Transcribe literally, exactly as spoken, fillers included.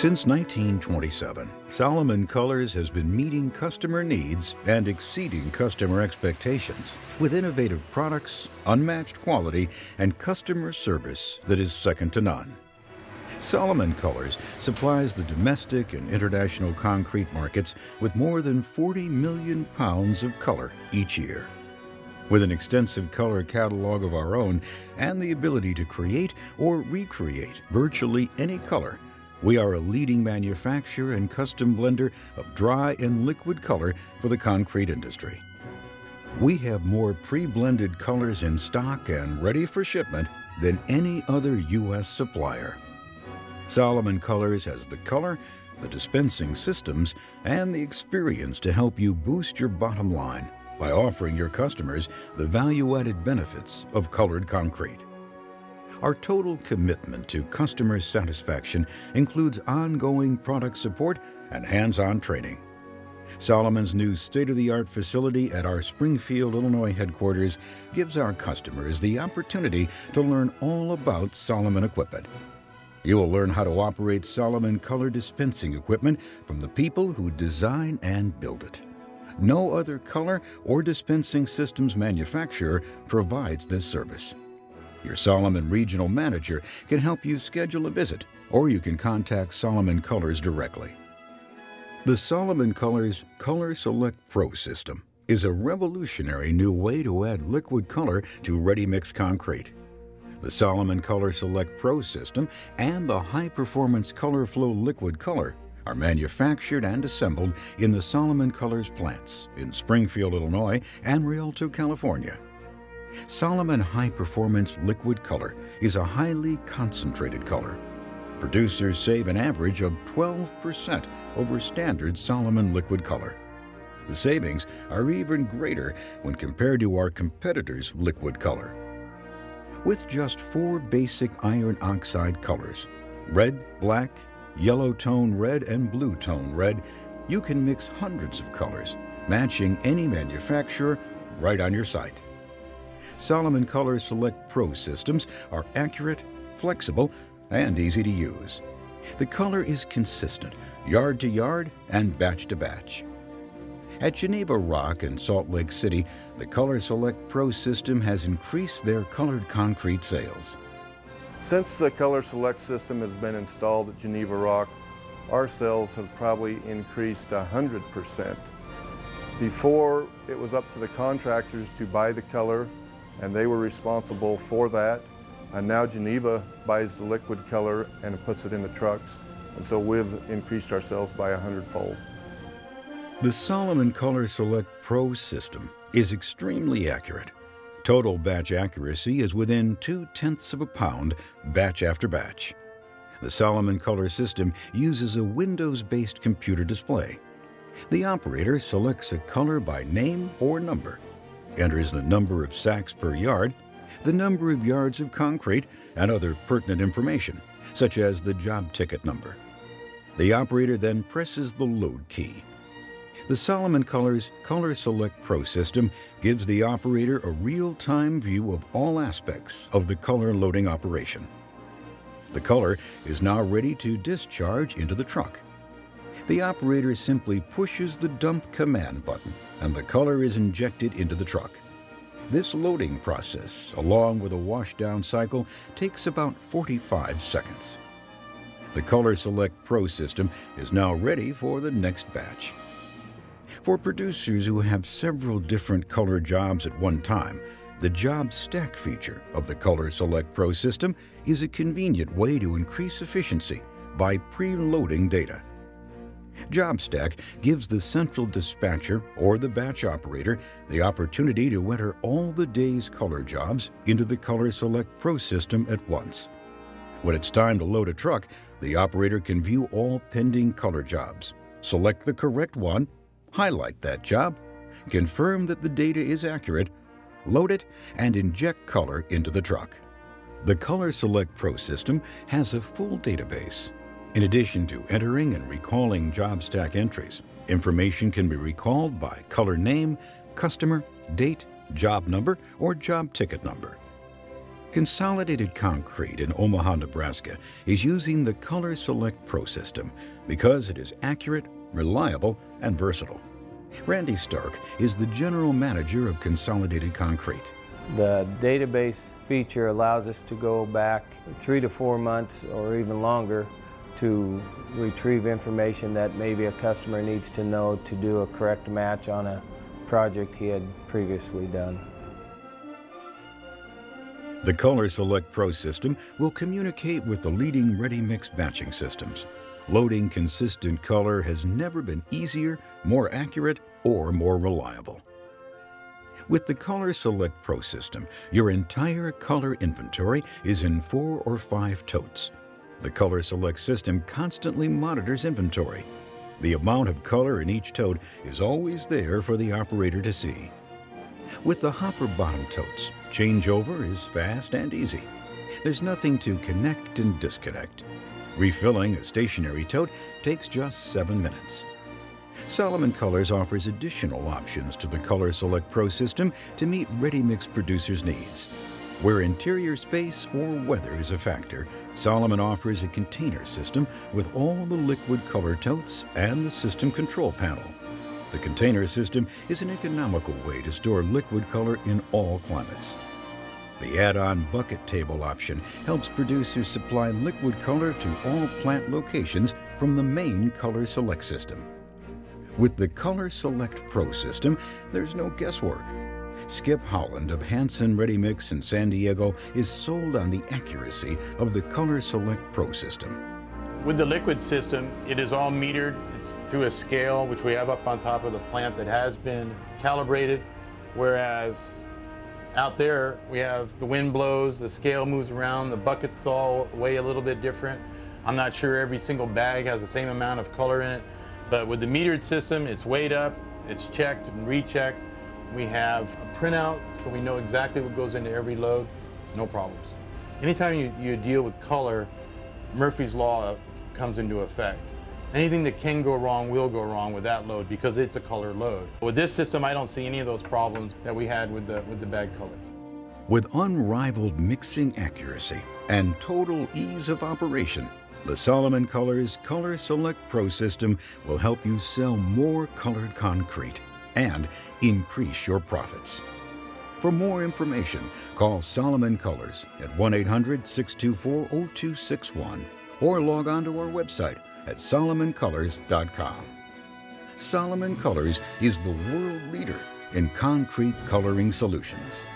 Since nineteen twenty-seven, Salomon Colors has been meeting customer needs and exceeding customer expectations with innovative products, unmatched quality, and customer service that is second to none. Salomon Colors supplies the domestic and international concrete markets with more than forty million pounds of color each year. With an extensive color catalog of our own and the ability to create or recreate virtually any color, we are a leading manufacturer and custom blender of dry and liquid color for the concrete industry. We have more pre-blended colors in stock and ready for shipment than any other U S supplier. Salomon Colors has the color, the dispensing systems, and the experience to help you boost your bottom line by offering your customers the value-added benefits of colored concrete. Our total commitment to customer satisfaction includes ongoing product support and hands-on training. Salomon's new state-of-the-art facility at our Springfield, Illinois headquarters gives our customers the opportunity to learn all about Salomon equipment. You will learn how to operate Salomon color dispensing equipment from the people who design and build it. No other color or dispensing systems manufacturer provides this service. Your Salomon regional manager can help you schedule a visit, or you can contact Salomon Colors directly. The Salomon Colors Color Select Pro system is a revolutionary new way to add liquid color to ready-mix concrete. The Salomon Color Select Pro system and the high-performance ColorFlow liquid color are manufactured and assembled in the Salomon Colors plants in Springfield, Illinois, and Rialto, California. Salomon high-performance liquid color is a highly concentrated color. Producers save an average of twelve percent over standard Salomon liquid color. The savings are even greater when compared to our competitors' liquid color. With just four basic iron oxide colors, red, black, yellow tone red, and blue tone red, you can mix hundreds of colors, matching any manufacturer right on your site. Salomon Color Select Pro systems are accurate, flexible, and easy to use. The color is consistent, yard to yard and batch to batch. At Geneva Rock and Salt Lake City, the Color Select Pro system has increased their colored concrete sales. Since the Color Select system has been installed at Geneva Rock, our sales have probably increased one hundred percent. Before, it was up to the contractors to buy the color, and they were responsible for that. And now Geneva buys the liquid color and puts it in the trucks. And so we've increased our sales by a hundredfold. The Salomon Color Select Pro system is extremely accurate. Total batch accuracy is within two-tenths of a pound, batch after batch. The Salomon Color system uses a Windows-based computer display. The operator selects a color by name or number, enters the number of sacks per yard, the number of yards of concrete, and other pertinent information, such as the job ticket number. The operator then presses the load key. The Salomon Colors Color Select Pro system gives the operator a real-time view of all aspects of the color loading operation. The color is now ready to discharge into the truck. The operator simply pushes the dump command button and the color is injected into the truck. This loading process, along with a washdown cycle, takes about forty-five seconds. The Color Select Pro system is now ready for the next batch. For producers who have several different color jobs at one time, the job stack feature of the Color Select Pro system is a convenient way to increase efficiency by pre-loading data. Job stack gives the central dispatcher or the batch operator the opportunity to enter all the day's color jobs into the Color Select Pro system at once. When it's time to load a truck, the operator can view all pending color jobs, select the correct one, highlight that job, confirm that the data is accurate, load it, and inject color into the truck. The Color Select Pro system has a full database. In addition to entering and recalling job stack entries, information can be recalled by color name, customer, date, job number, or job ticket number. Consolidated Concrete in Omaha, Nebraska is using the Color Select Pro system because it is accurate, reliable, and versatile. Randy Stark is the general manager of Consolidated Concrete. The database feature allows us to go back three to four months or even longer to retrieve information that maybe a customer needs to know to do a correct match on a project he had previously done. The Color Select Pro system will communicate with the leading ready-mix batching systems. Loading consistent color has never been easier, more accurate, or more reliable. With the Color Select Pro system, your entire color inventory is in four or five totes. The Color Select system constantly monitors inventory. The amount of color in each tote is always there for the operator to see. With the hopper bottom totes, changeover is fast and easy. There's nothing to connect and disconnect. Refilling a stationary tote takes just seven minutes. Solomon Colors offers additional options to the Color Select Pro system to meet ready-mix producers' needs. Where interior space or weather is a factor, Solomon offers a container system with all the liquid color totes and the system control panel. The container system is an economical way to store liquid color in all climates. The add-on bucket table option helps producers supply liquid color to all plant locations from the main Color Select system. With the Color Select Pro system, there's no guesswork. Skip Holland of Hanson Ready Mix in San Diego is sold on the accuracy of the Color Select Pro system. With the liquid system, it is all metered. It's through a scale, which we have up on top of the plant, that has been calibrated, whereas out there we have the wind blows, the scale moves around, the buckets all weigh a little bit different. I'm not sure every single bag has the same amount of color in it, but with the metered system, it's weighed up, it's checked and rechecked. We have a printout, so we know exactly what goes into every load. No problems. Anytime you, you deal with color, Murphy's Law comes into effect. Anything that can go wrong will go wrong with that load because it's a color load. With this system, I don't see any of those problems that we had with the, with the bag colors. With unrivaled mixing accuracy and total ease of operation, the Solomon Colors Color Select Pro system will help you sell more colored concrete and increase your profits. For more information, call Solomon Colors at one eight hundred, six two four, zero two six one or log on to our website at solomon colors dot com. Solomon Colors is the world leader in concrete coloring solutions.